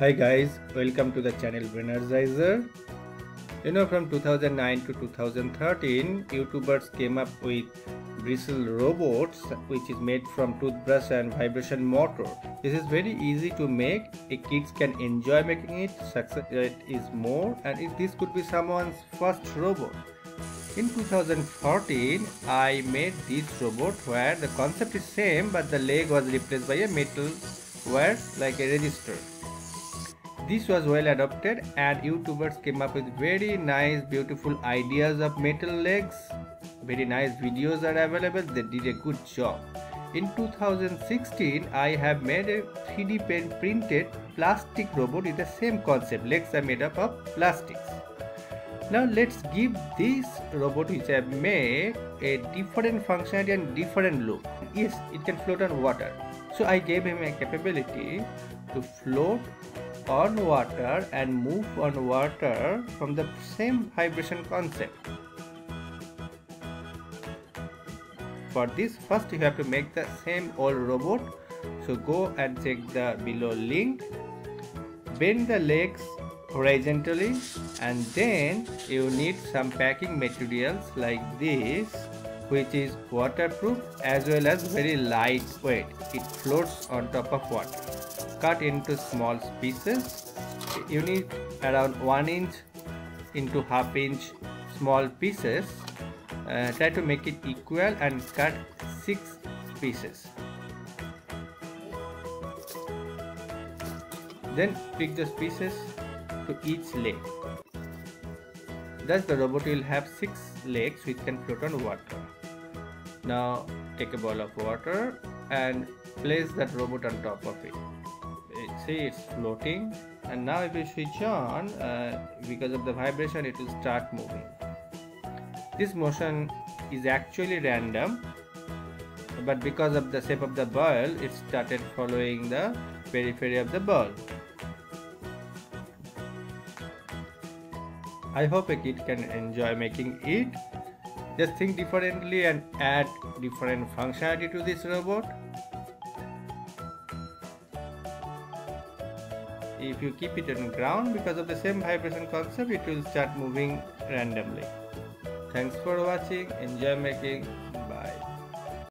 Hi guys, welcome to the channel Brainergizer. You know, from 2009 to 2013, YouTubers came up with bristle robots, which is made from toothbrush and vibration motor. This is very easy to make. Kids can enjoy making it. Success rate is more, and this could be someone's first robot. In 2014, I made this robot where the concept is same, but the leg was replaced by a metal wire like a register. This was well adopted, and YouTubers came up with very nice, beautiful ideas of metal legs. Very nice videos are available. They did a good job. In 2016, I have made a 3D pen printed plastic robot with the same concept. Legs are made up of plastics. Now let's give this robot which I have made a different functionality and different look. Yes, it can float on water. So I gave him a capability to float on water and move on water from the same vibration concept. For this, first you have to make the same old robot. So go and check the below link. Bend the legs horizontally, and then you need some packing materials like this, which is waterproof as well as very lightweight. It floats on top of water. Cut into small pieces. You need around 1 inch into half inch small pieces. Try to make it equal and cut 6 pieces. Then pick those pieces to each leg. Thus the robot will have 6 legs which can float on water. Now take a ball of water and place that robot on top of it. See, it's floating, and now if you switch on, because of the vibration it will start moving. This motion is actually random, but because of the shape of the ball, it started following the periphery of the ball. I hope a kid can enjoy making it. Just think differently and add different functionality to this robot. If you keep it on ground, because of the same vibration concept, it will start moving randomly. Thanks for watching. Enjoy making.